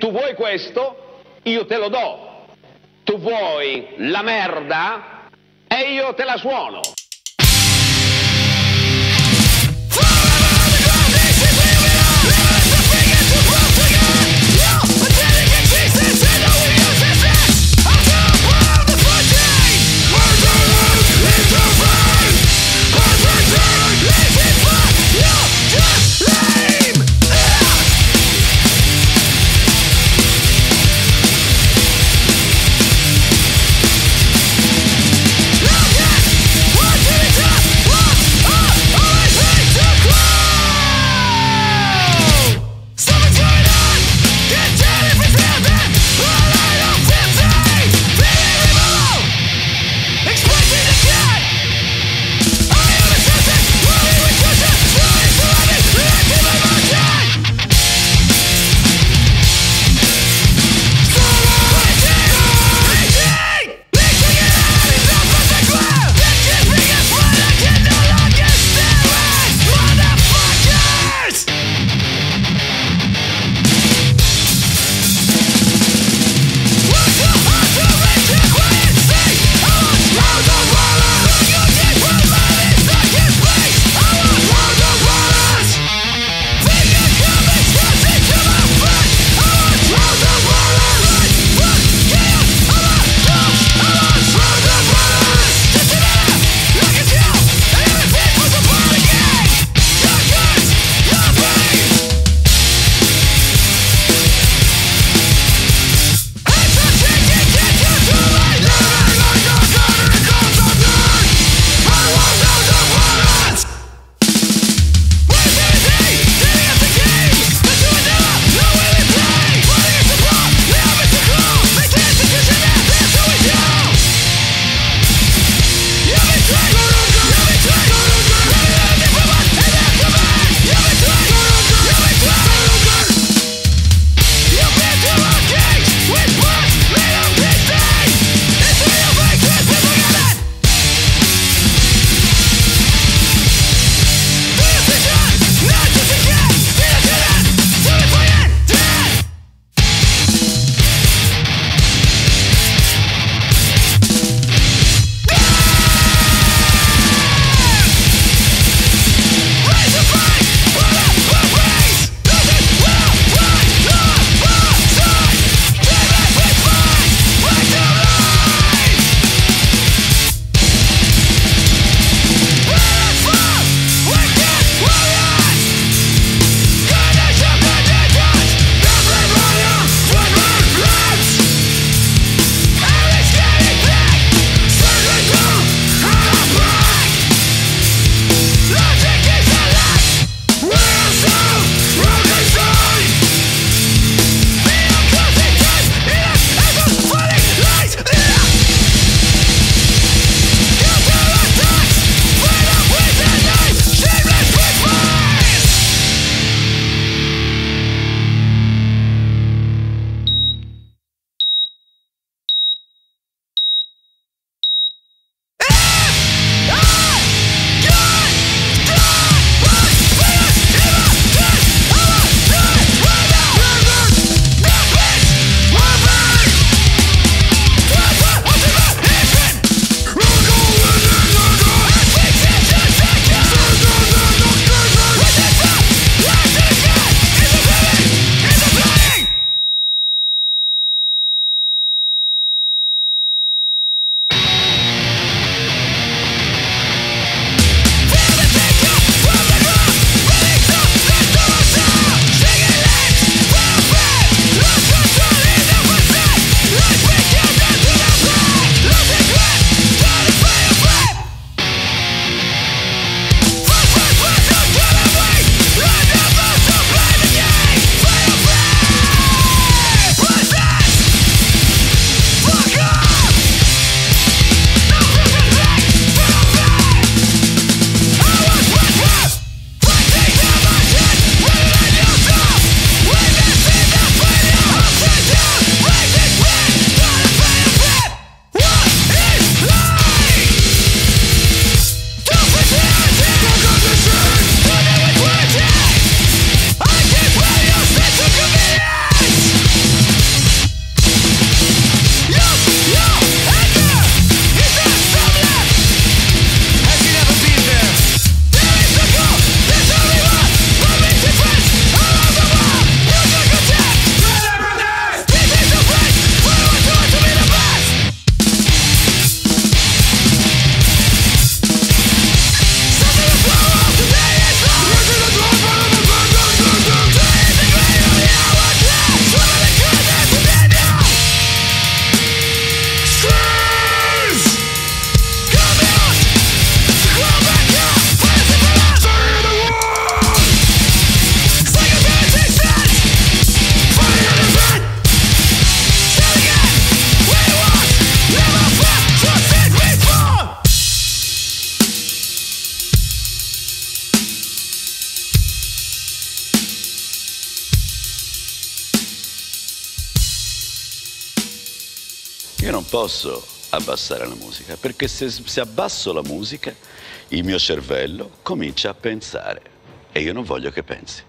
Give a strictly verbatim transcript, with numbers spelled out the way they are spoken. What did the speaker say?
Tu vuoi questo? Io te lo do. Tu vuoi la merda? E io te la suono. What? Io non posso abbassare la musica, perché se, se abbasso la musica il mio cervello comincia a pensare e io non voglio che pensi.